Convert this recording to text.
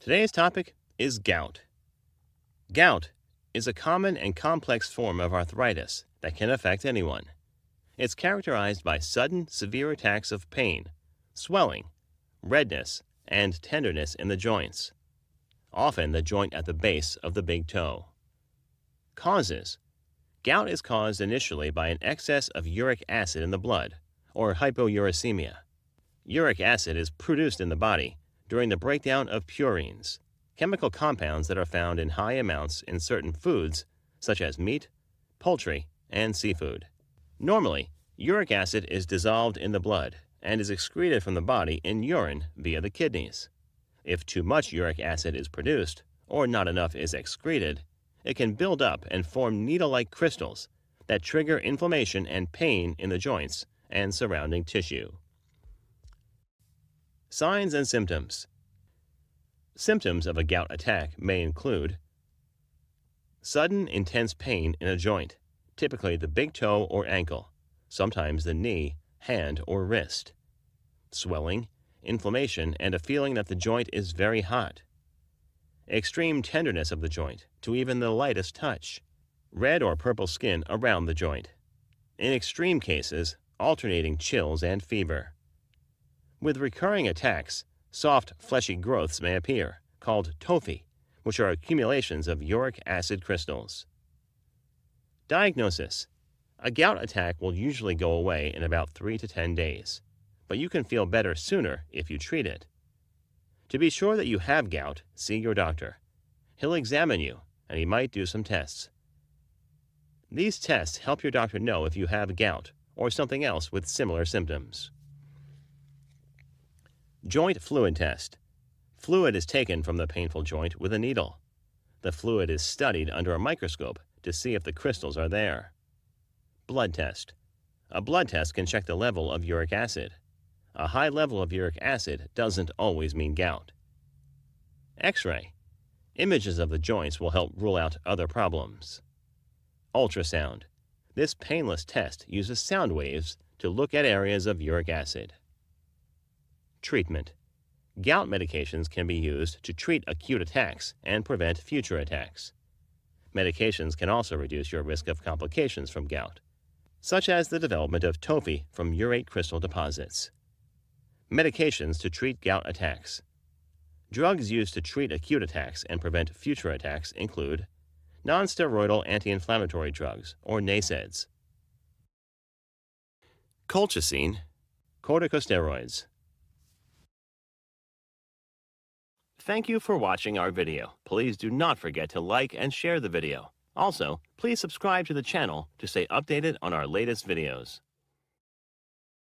Today's topic is gout. Gout is a common and complex form of arthritis that can affect anyone. It's characterized by sudden, severe attacks of pain, swelling, redness, and tenderness in the joints, often the joint at the base of the big toe. Causes: gout is caused initially by an excess of uric acid in the blood, or hyperuricemia. Uric acid is produced in the body during the breakdown of purines, chemical compounds that are found in high amounts in certain foods such as meat, poultry, and seafood. Normally, uric acid is dissolved in the blood and is excreted from the body in urine via the kidneys. If too much uric acid is produced or not enough is excreted, it can build up and form needle-like crystals that trigger inflammation and pain in the joints and surrounding tissue. Signs and symptoms. Symptoms of a gout attack may include sudden, intense pain in a joint, typically the big toe or ankle, sometimes the knee, hand, or wrist. Swelling, inflammation, and a feeling that the joint is very hot. Extreme tenderness of the joint to even the lightest touch. Red or purple skin around the joint. In extreme cases, alternating chills and fever. With recurring attacks, soft, fleshy growths may appear, called tophi, which are accumulations of uric acid crystals. Diagnosis. A gout attack will usually go away in about 3 to 10 days, but you can feel better sooner if you treat it. To be sure that you have gout, see your doctor. He'll examine you, and he might do some tests. These tests help your doctor know if you have gout or something else with similar symptoms. Joint fluid test. Fluid is taken from the painful joint with a needle. The fluid is studied under a microscope to see if the crystals are there. Blood test. A blood test can check the level of uric acid. A high level of uric acid doesn't always mean gout. X-ray. Images of the joints will help rule out other problems. Ultrasound. This painless test uses sound waves to look at areas of uric acid. Treatment. Gout medications can be used to treat acute attacks and prevent future attacks. Medications can also reduce your risk of complications from gout, such as the development of tophi from urate crystal deposits. Medications to treat gout attacks. Drugs used to treat acute attacks and prevent future attacks include nonsteroidal anti-inflammatory drugs, or NACE-EDS, colchicine, corticosteroids. Thank you for watching our video. Please do not forget to like and share the video. Also, please subscribe to the channel to stay updated on our latest videos.